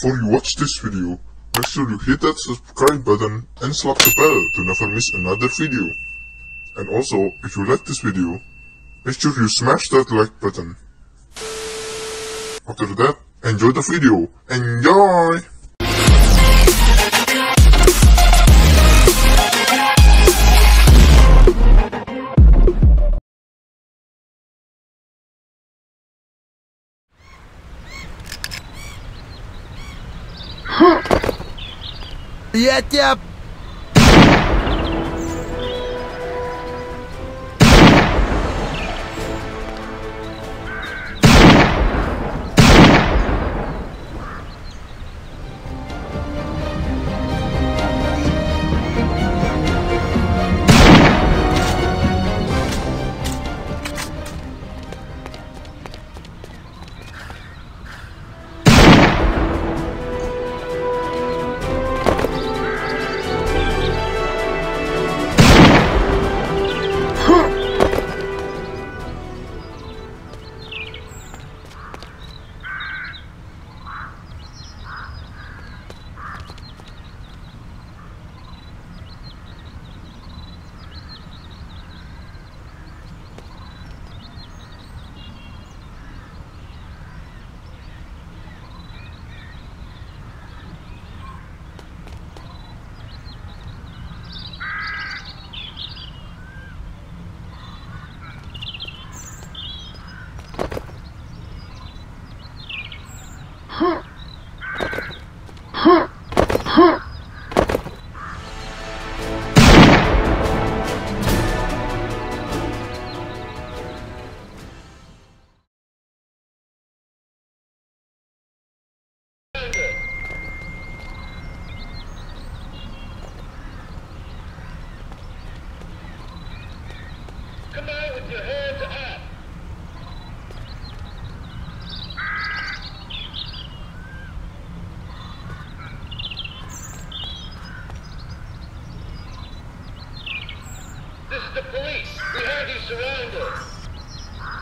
Before you watch this video, make sure you hit that subscribe button and slap the bell to never miss another video. And also, if you like this video, make sure you smash that like button. After that, enjoy the video. Enjoy! Yep. Yep. This is the police. We have you surrounded.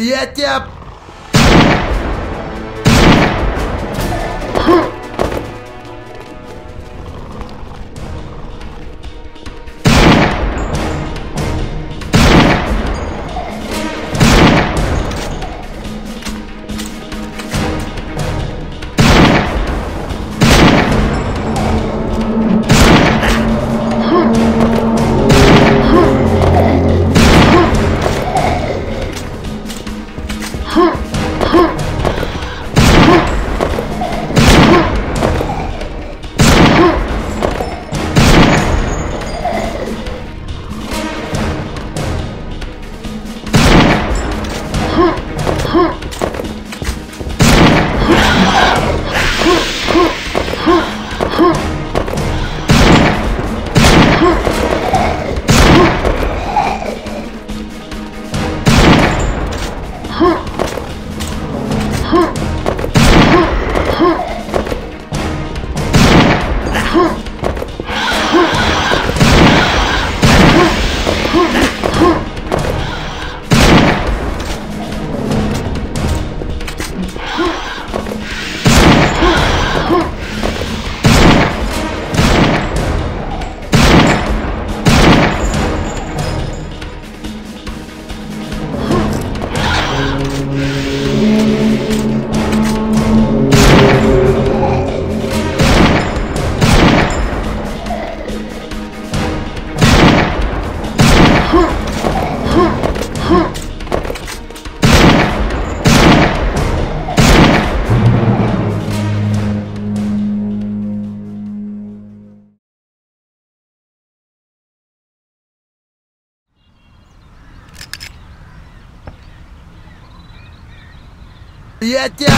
Я тебя... Я тебя...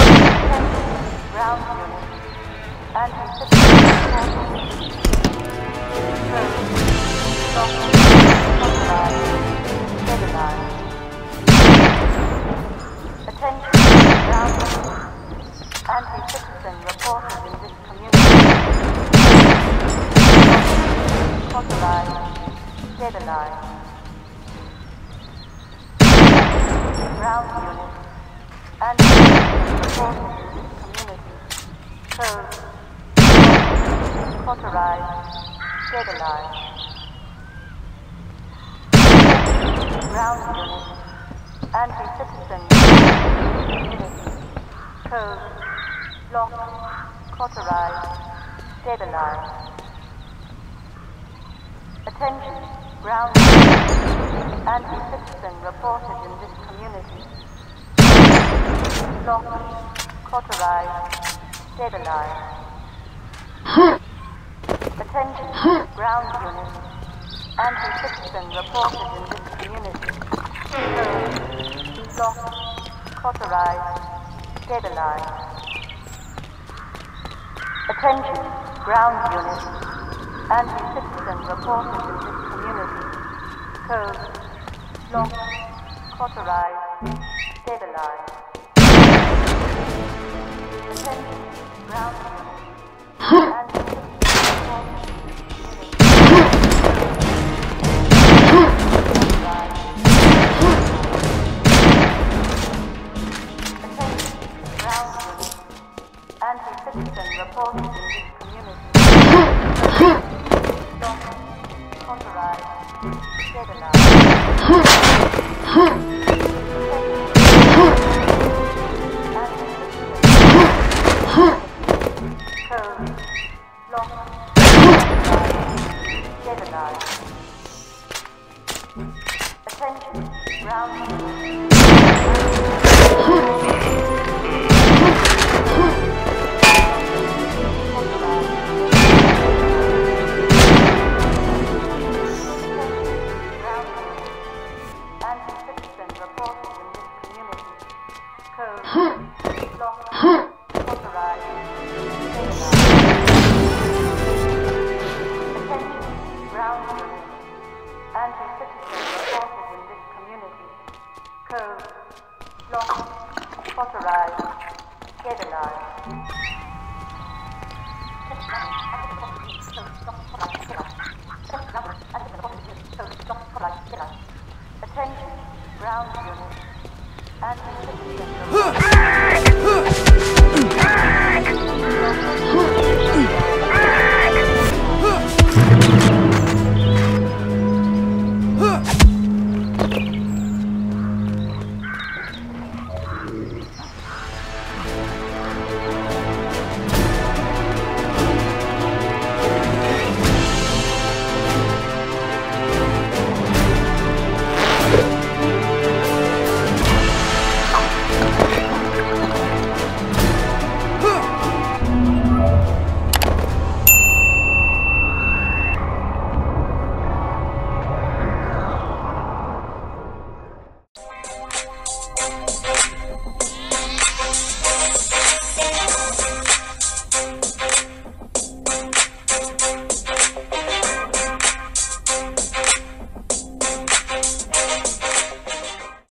Attention, ground units,